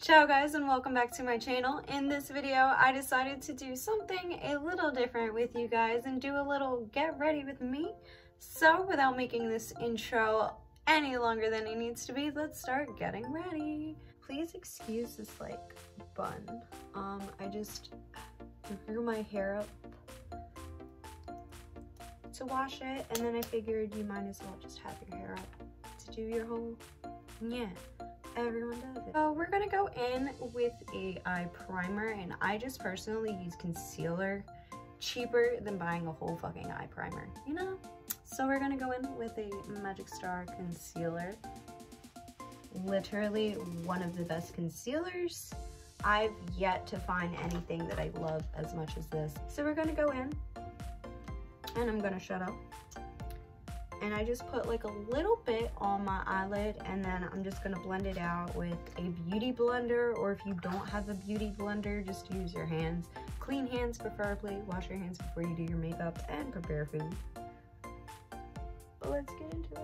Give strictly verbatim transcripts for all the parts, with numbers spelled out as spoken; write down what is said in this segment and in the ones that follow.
Ciao guys and welcome back to my channel. In this video I decided to do something a little different with you guys and do a little get ready with me. So without making this intro any longer than it needs to be, let's start getting ready. Please excuse this like bun. Um, I just grew my hair up to wash it and then I figured you might as well just have your hair up to do your whole, yeah. Everyone does it. So we're gonna go in with a eye primer, and I just personally use concealer, cheaper than buying a whole fucking eye primer, you know? So we're gonna go in with a Magic Star concealer. Literally one of the best concealers. I've yet to find anything that I love as much as this. So we're gonna go in, and I'm gonna shut up. And I just put like a little bit on my eyelid, and then I'm just gonna blend it out with a beauty blender, or if you don't have a beauty blender, just use your hands. Clean hands preferably, wash your hands before you do your makeup and prepare food. But let's get into it.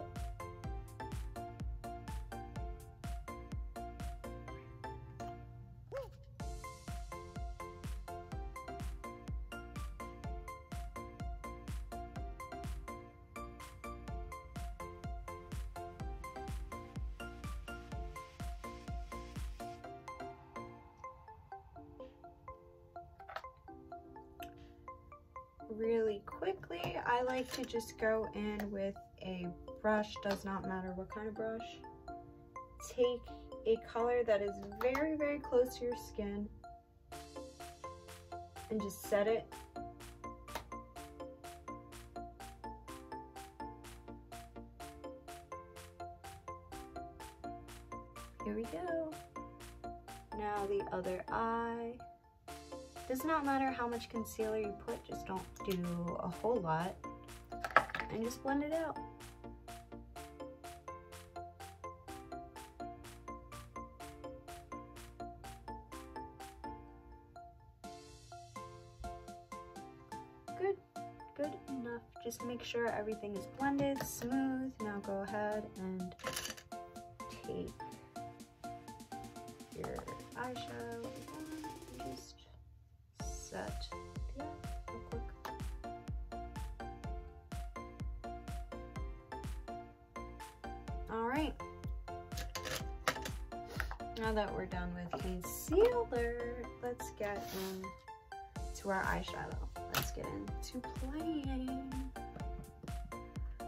Really quickly, I like to just go in with a brush, does not matter what kind of brush. Take a color that is very, very close to your skin and just set it. Here we go. Now the other eye. Does not matter how much concealer you put, just don't do a whole lot, and just blend it out. Good, good enough. Just make sure everything is blended, smooth. Now go ahead and take your eyeshadow and just that yeah, real quick. All right, now that we're done with concealer, let's get in to our eyeshadow. Let's get into playing.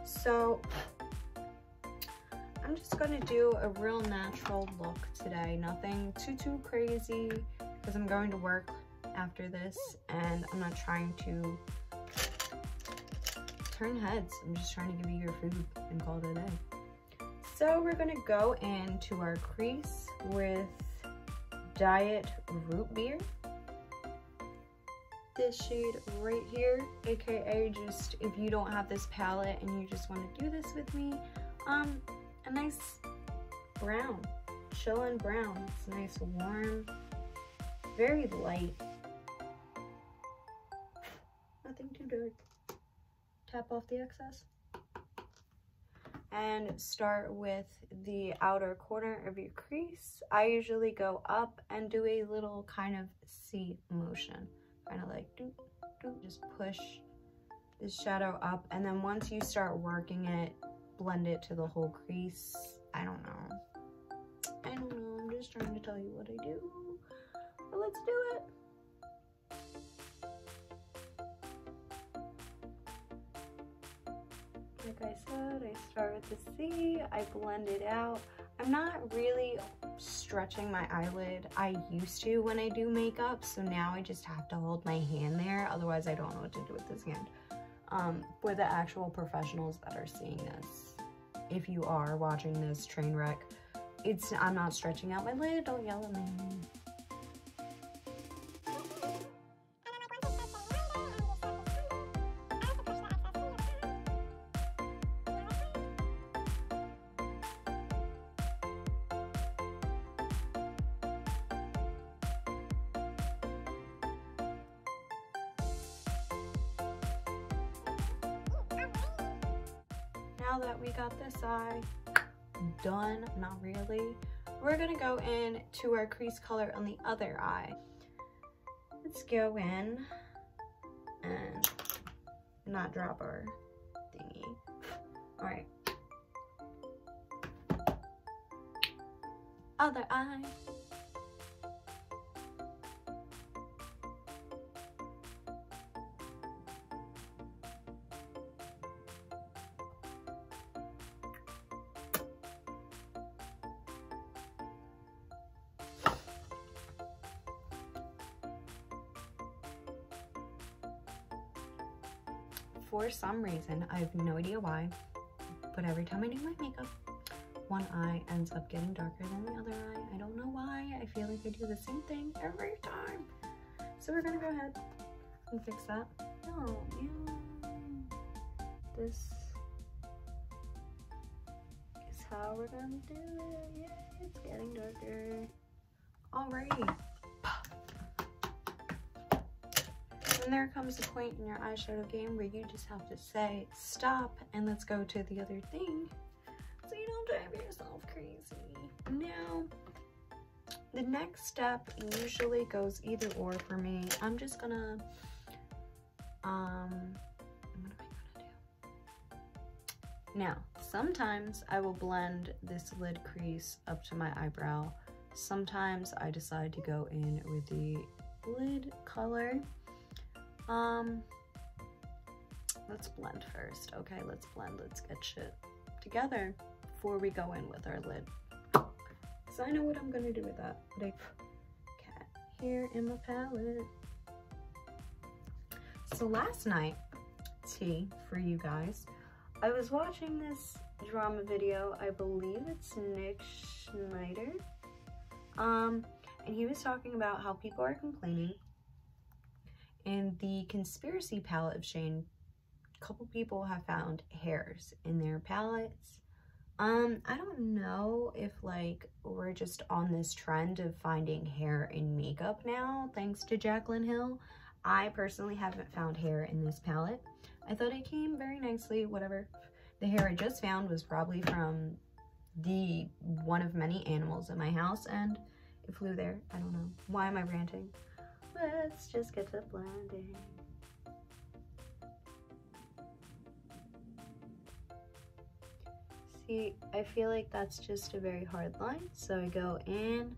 So I'm just gonna do a real natural look today, nothing too too crazy because I'm going to work after this and I'm not trying to turn heads. I'm just trying to give you your food and call it a day. So we're gonna go into our crease with Diet Root Beer. This shade right here, aka just if you don't have this palette and you just want to do this with me, um, a nice brown, chillin' brown. It's nice, warm, very light. Nothing too dark. Tap off the excess. And start with the outer corner of your crease. I usually go up and do a little kind of C motion. Kind of like doop, doop. Just push the shadow up. And then once you start working it, blend it to the whole crease. I don't know. I don't know. I'm just trying to tell you what I do. But let's do it. Like I said, I start with the C, I blend it out. I'm not really stretching my eyelid. I used to when I do makeup, so now I just have to hold my hand there, otherwise I don't know what to do with this hand. Um, for the actual professionals that are seeing this, if you are watching this train wreck, it's I'm not stretching out my lid, don't yell at me. Now that we got this eye done, not really, We're gonna go in to our crease color on the other eye. Let's go in and not drop our thingy. All right. Other eye. For some reason, I have no idea why, but every time I do my makeup, one eye ends up getting darker than the other eye. I don't know why. I feel like I do the same thing every time. So we're gonna go ahead and fix that. Oh, yeah. This is how we're gonna do it. Yeah, it's getting darker. Alrighty. And there comes a point in your eyeshadow game where you just have to say, stop, and let's go to the other thing. So you don't drive yourself crazy. Now, the next step usually goes either or for me. I'm just gonna, um, what am I gonna do? Now, sometimes I will blend this lid crease up to my eyebrow. Sometimes I decide to go in with the lid color. Um, let's blend first. Okay, let's blend. Let's get shit together before we go in with our lid. So I know what I'm gonna do with that. Okay, here in my palette. So last night, tea for you guys, I was watching this drama video. I believe it's Nick Schneider. Um, and he was talking about how people are complaining in the conspiracy palette of Shane, a couple people have found hairs in their palettes. Um, I don't know if like we're just on this trend of finding hair in makeup now, thanks to Jaclyn Hill. I personally haven't found hair in this palette. I thought it came very nicely, whatever. The hair I just found was probably from the one of many animals in my house and it flew there, I don't know. Why am I ranting? Let's just get to blending. See, I feel like that's just a very hard line, so I go in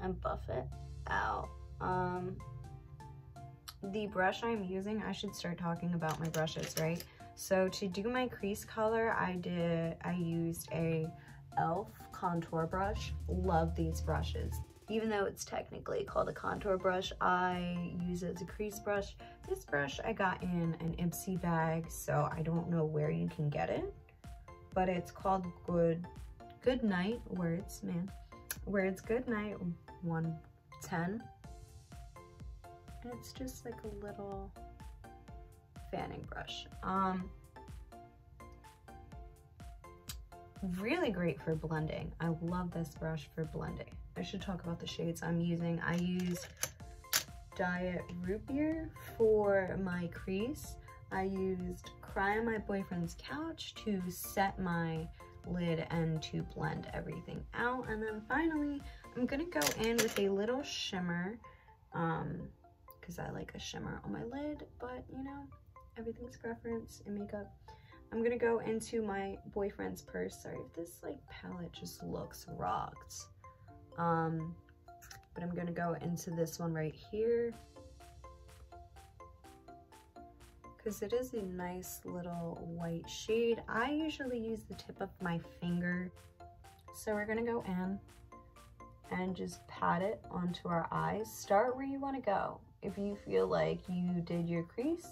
and buff it out. Um, the brush I'm using, I should start talking about my brushes, right? So to do my crease color, I did, I used a e l f contour brush. Love these brushes. Even though it's technically called a contour brush, I use it as a crease brush. This brush I got in an Ipsy bag, so I don't know where you can get it, but it's called Good Good Night Words, man. Words Good Night one ten. And it's just like a little fanning brush. Um, really great for blending. I love this brush for blending. I should talk about the shades I'm using. I use Diet Root Beer for my crease. I used Cry On My Boyfriend's Couch to set my lid and to blend everything out. And then finally, I'm gonna go in with a little shimmer, um, cause I like a shimmer on my lid, but you know, everything's preference in makeup. I'm gonna go into my boyfriend's purse. Sorry if this like palette just looks rocked. Um, but I'm gonna go into this one right here because it is a nice little white shade. I usually use the tip of my finger. So we're gonna go in and just pat it onto our eyes. Start where you wanna go. If you feel like you did your crease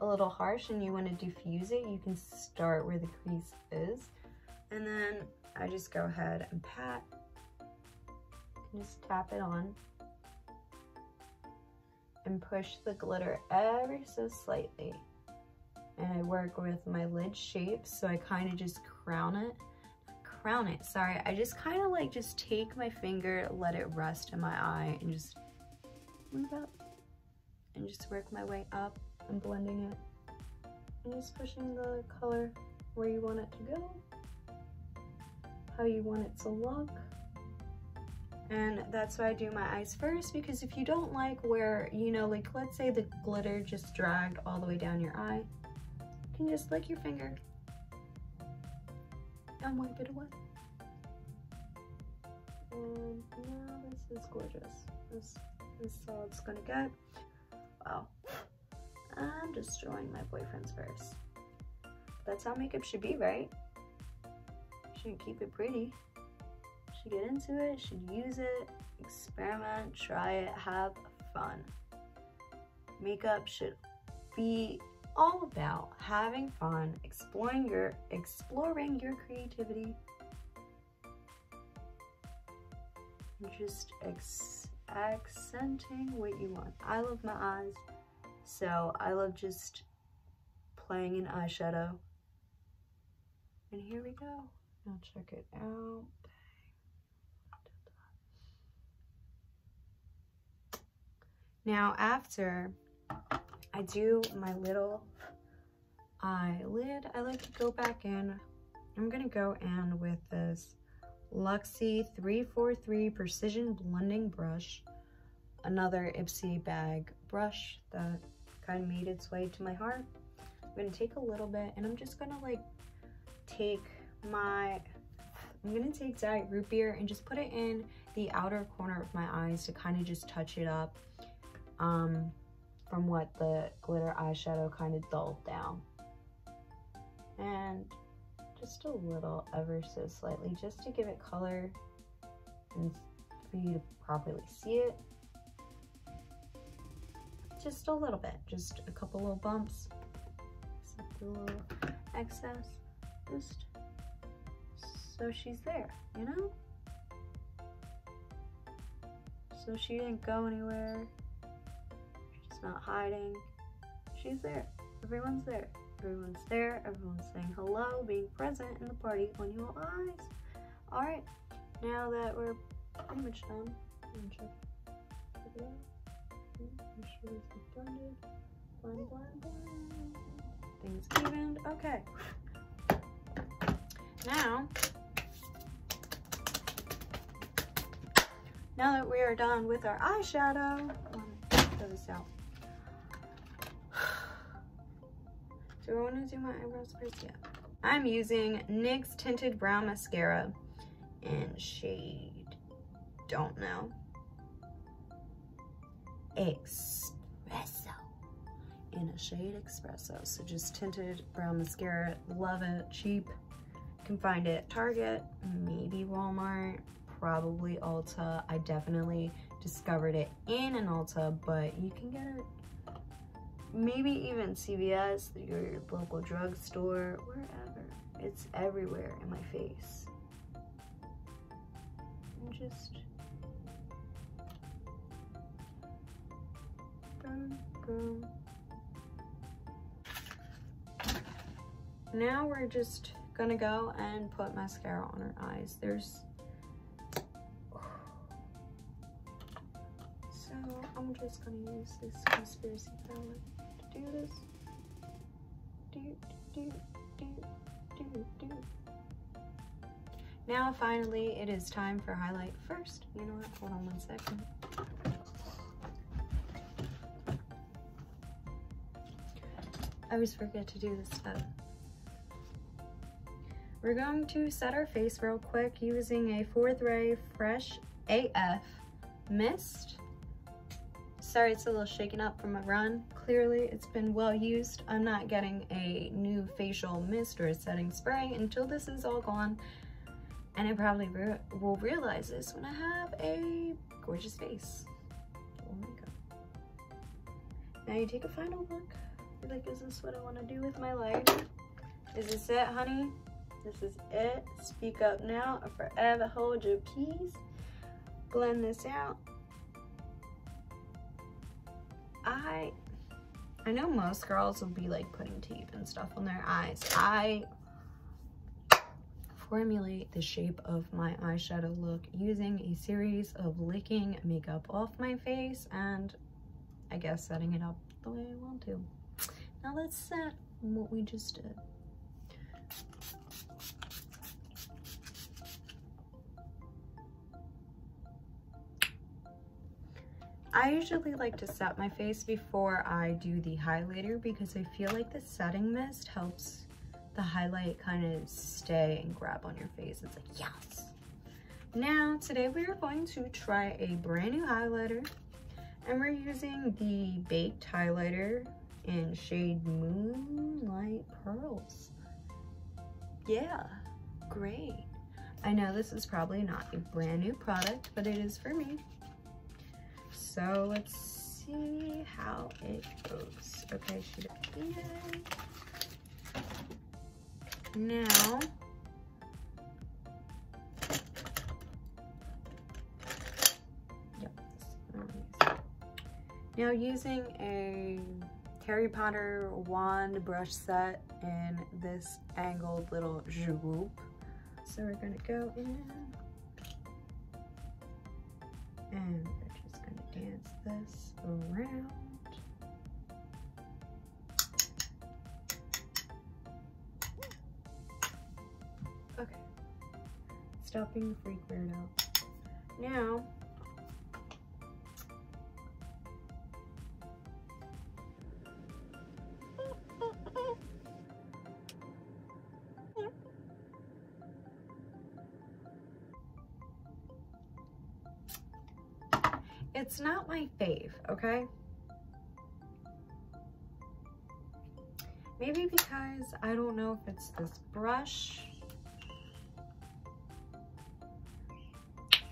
a little harsh and you wanna diffuse it, you can start where the crease is. And then I just go ahead and pat. Just tap it on and push the glitter ever so slightly. And I work with my lid shape, so I kind of just crown it. Crown it, sorry. I just kind of like just take my finger, let it rest in my eye, and just move up. And just work my way up and blending it. And just pushing the color where you want it to go, how you want it to look. and that's why I do my eyes first, because if you don't like where, you know, like let's say the glitter just dragged all the way down your eye, you can just lick your finger and wipe it away. And now this is gorgeous. This, this is all it's gonna get. Wow. I'm destroying my boyfriend's verse. That's how makeup should be, right? Shouldn't keep it pretty. Should get into it, should use it, experiment, try it, have fun. Makeup should be all about having fun, exploring your exploring your creativity. And just ex accenting what you want. I love my eyes, so I love just playing in eyeshadow. And here we go. Now check it out. Now after I do my little eyelid, I like to go back in. I'm gonna go in with this Luxie three forty-three Precision Blending Brush, another Ipsy bag brush that kind of made its way to my heart. I'm gonna take a little bit, and I'm just gonna like take my, I'm gonna take Diet Root Beer and just put it in the outer corner of my eyes to kind of just touch it up. Um, from what the glitter eyeshadow kind of dulled down. And just a little, ever so slightly, just to give it color and for you to properly see it. Just a little bit, just a couple little bumps, just a little excess, just so she's there, you know? So she didn't go anywhere. Not hiding, she's there, everyone's there, everyone's there, everyone's saying hello, being present in the party on your eyes. All right, now that we're pretty much done, I'm gonna check it out, make sure this is blended, blend, blend, blend, things evened, okay. Now, now that we are done with our eyeshadow, I'm gonna throw this out. Do I want to do my eyebrows first? Yeah. I'm using NYX Tinted Brown Mascara in shade, don't know, Espresso. In a shade Espresso. So just tinted brown mascara. Love it. Cheap. You can find it at Target, maybe Walmart, probably Ulta. I definitely discovered it in an Ulta, but you can get it maybe even C V S, your local drugstore, wherever. It's everywhere in my face. And just boom, boom. Now we're just gonna go and put mascara on our eyes. There's so I'm just gonna use this conspiracy palette. Do this. Do, do, do, do, do. Now finally it is time for highlight first. You know what? Hold on one second. I always forget to do this stuff. We're going to set our face real quick using a Fourthray Fresh A F Mist. Sorry, it's a little shaken up from a run. Clearly, it's been well used. I'm not getting a new facial mist or a setting spray until this is all gone. And I probably re will realize this when I have a gorgeous face. Oh my God. Now you take a final look. You're like, is this what I want to do with my life? Is this it, honey? This is it. Speak up now or forever hold your peace. Blend this out. I I know most girls will be like putting tape and stuff on their eyes. I formulate the shape of my eyeshadow look using a series of licking makeup off my face and I guess setting it up the way I want to. Now let's set what we just did. I usually like to set my face before I do the highlighter because I feel like the setting mist helps the highlight kind of stay and grab on your face. It's like, yes! Now, today we are going to try a brand new highlighter, and we're using the Baked Highlighter in shade Moonlight Pearls. Yeah, great. I know this is probably not a brand new product, but it is for me. So let's see how it goes. Okay, should I eat it? Now, yep. Now using a Harry Potter wand brush set and this angled little swoop. So we're gonna go in and we're just gonna dance this around. Okay, stop being a freak weirdo. Now, it's not my fave, okay? Maybe because I don't know if it's this brush.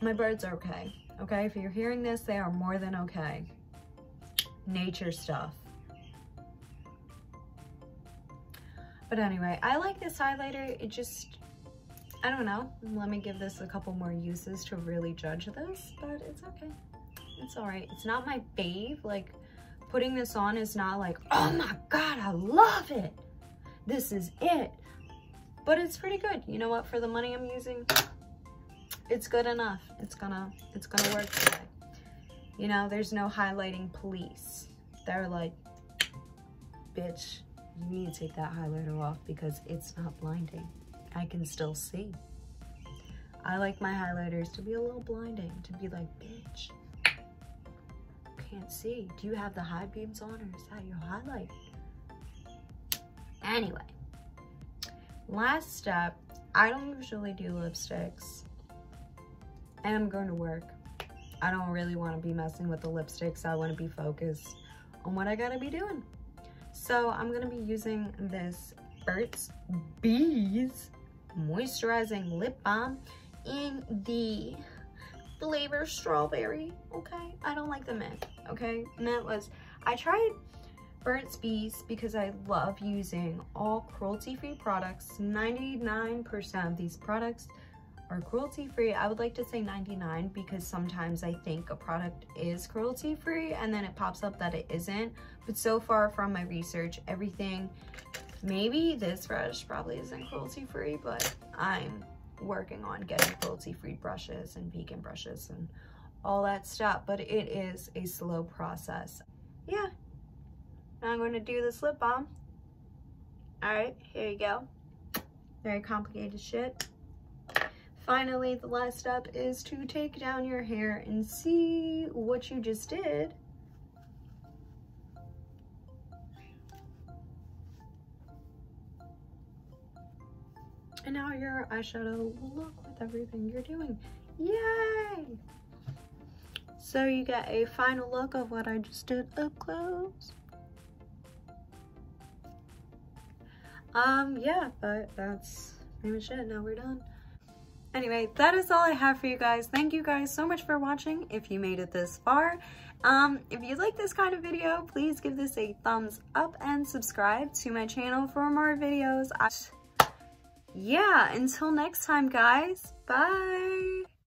My birds are okay, okay? If you're hearing this, they are more than okay. Nature stuff. But anyway, I like this highlighter. It just, I don't know. Let me give this a couple more uses to really judge this, but it's okay. It's all right. It's not my fave. Like, putting this on is not like, oh my God, I love it. This is it. But it's pretty good. You know what? For the money I'm using, it's good enough. It's gonna, it's gonna work today. You know, there's no highlighting police. They're like, bitch, you need to take that highlighter off because it's not blinding. I can still see. I like my highlighters to be a little blinding, to be like, bitch, can't see. Do you have the high beams on, or is that your highlight? Anyway, last step. I don't usually do lipsticks, and I'm going to work. I don't really want to be messing with the lipsticks. I want to be focused on what I gotta be doing. So I'm gonna be using this Burt's Bees moisturizing lip balm in the flavor strawberry, okay? I don't like the mint, okay? Mint was, I tried Burt's Bees because I love using all cruelty-free products. ninety-nine percent of these products are cruelty-free. I would like to say ninety-nine because sometimes I think a product is cruelty-free and then it pops up that it isn't. But so far from my research, everything, maybe this brush probably isn't cruelty-free, but I'm working on getting cruelty-free brushes and vegan brushes and all that stuff, but it is a slow process. Yeah, now I'm going to do this lip balm. All right, here you go. Very complicated shit. Finally, the last step is to take down your hair and see what you just did. And now your eyeshadow will look with everything you're doing. Yay! So you get a final look of what I just did up close. Um, yeah, but that's pretty much it. Now we're done. Anyway, that is all I have for you guys. Thank you guys so much for watching if you made it this far. Um, if you like this kind of video, please give this a thumbs up and subscribe to my channel for more videos. I Yeah, until next time, guys. Bye.